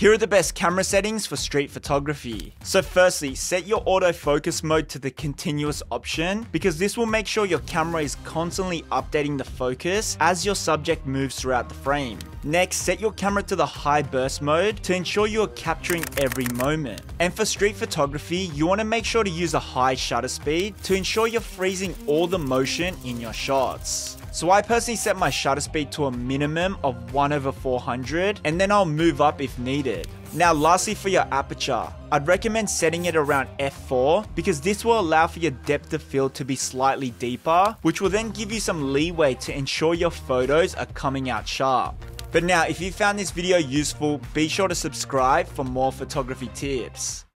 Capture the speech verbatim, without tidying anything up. Here are the best camera settings for street photography. So firstly, set your autofocus mode to the continuous option, because this will make sure your camera is constantly updating the focus as your subject moves throughout the frame. Next, set your camera to the high burst mode to ensure you are capturing every moment. And for street photography, you want to make sure to use a high shutter speed to ensure you're freezing all the motion in your shots. So I personally set my shutter speed to a minimum of one over four hundred, and then I'll move up if needed. Now lastly, for your aperture, I'd recommend setting it around f four, because this will allow for your depth of field to be slightly deeper, which will then give you some leeway to ensure your photos are coming out sharp. But now, if you found this video useful, be sure to subscribe for more photography tips.